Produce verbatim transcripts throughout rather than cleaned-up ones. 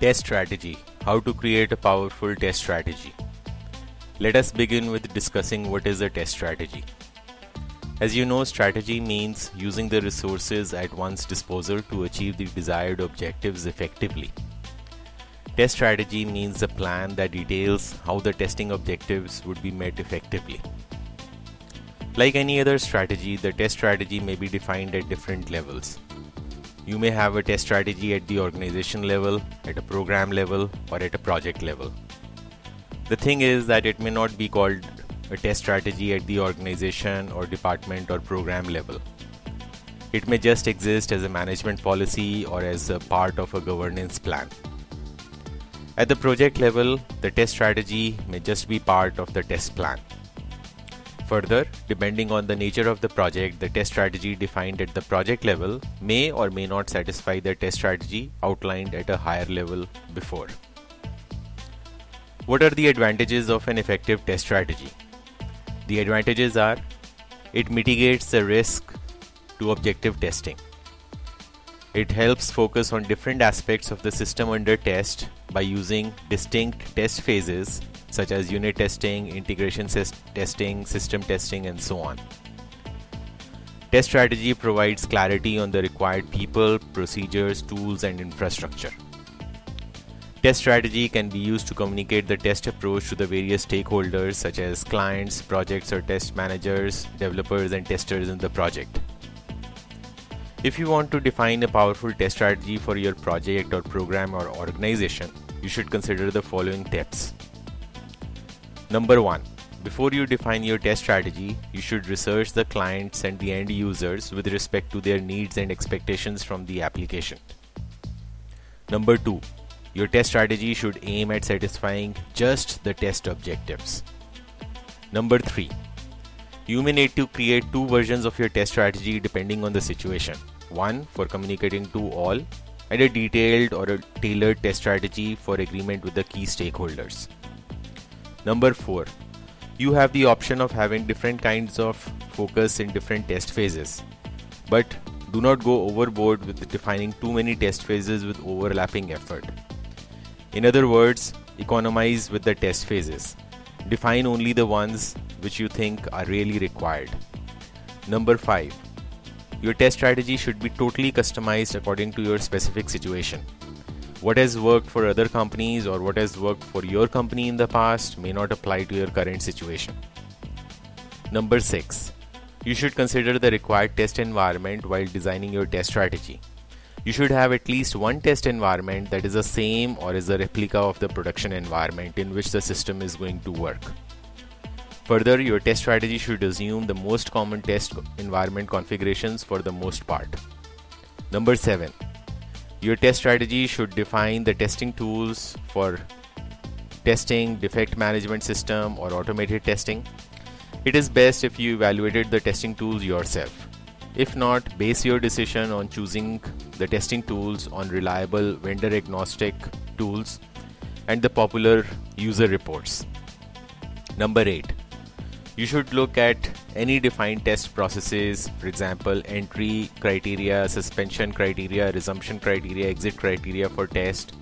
Test strategy. How to create a powerful test strategy. Let us begin with discussing what is a test strategy. As you know, strategy means using the resources at one's disposal to achieve the desired objectives effectively. Test strategy means a plan that details how the testing objectives would be met effectively. Like any other strategy, the test strategy may be defined at different levels. You may have a test strategy at the organization level, at a program level, or at a project level. The thing is that it may not be called a test strategy at the organization or department or program level. It may just exist as a management policy or as a part of a governance plan. At the project level, the test strategy may just be part of the test plan. Further, depending on the nature of the project, the test strategy defined at the project level may or may not satisfy the test strategy outlined at a higher level before. What are the advantages of an effective test strategy? The advantages are: it mitigates the risk to objective testing. It helps focus on different aspects of the system under test by using distinct test phases such as unit testing, integration testing, system testing, and so on. Test strategy provides clarity on the required people, procedures, tools, and infrastructure. Test strategy can be used to communicate the test approach to the various stakeholders such as clients, projects or test managers, developers and testers in the project. If you want to define a powerful test strategy for your project or program or organization, you should consider the following tips. Number one, before you define your test strategy, you should research the clients and the end users with respect to their needs and expectations from the application. Number two, your test strategy should aim at satisfying just the test objectives. Number three, you may need to create two versions of your test strategy depending on the situation. One for communicating to all, and a detailed or a tailored test strategy for agreement with the key stakeholders. Number four, you have the option of having different kinds of focus in different test phases, but do not go overboard with defining too many test phases with overlapping effort. In other words, economize with the test phases. Define only the ones which you think are really required. Number five, your test strategy should be totally customized according to your specific situation. What has worked for other companies or what has worked for your company in the past may not apply to your current situation. Number six, you should consider the required test environment while designing your test strategy. You should have at least one test environment that is the same or is a replica of the production environment in which the system is going to work. Further, your test strategy should assume the most common test environment configurations for the most part. Number seven, your test strategy should define the testing tools for testing, defect management system, or automated testing. It is best if you evaluated the testing tools yourself. If not, base your decision on choosing the testing tools on reliable vendor-agnostic tools and the popular user reports. Number eight, you should look at any defined test processes, for example, entry criteria, suspension criteria, resumption criteria, exit criteria for test,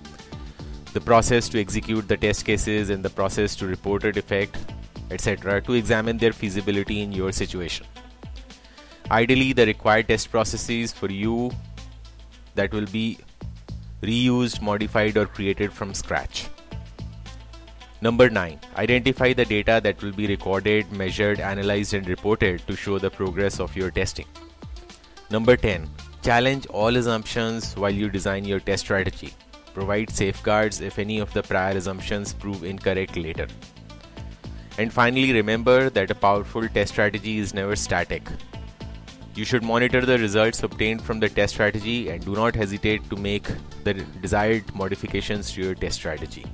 the process to execute the test cases and the process to report a defect, et cetera, to examine their feasibility in your situation. Ideally, the required test processes for you that will be reused, modified, or created from scratch. Number nine, identify the data that will be recorded, measured, analyzed, and reported to show the progress of your testing. Number ten, challenge all assumptions while you design your test strategy. Provide safeguards if any of the prior assumptions prove incorrect later. And finally, remember that a powerful test strategy is never static. You should monitor the results obtained from the test strategy and do not hesitate to make the desired modifications to your test strategy.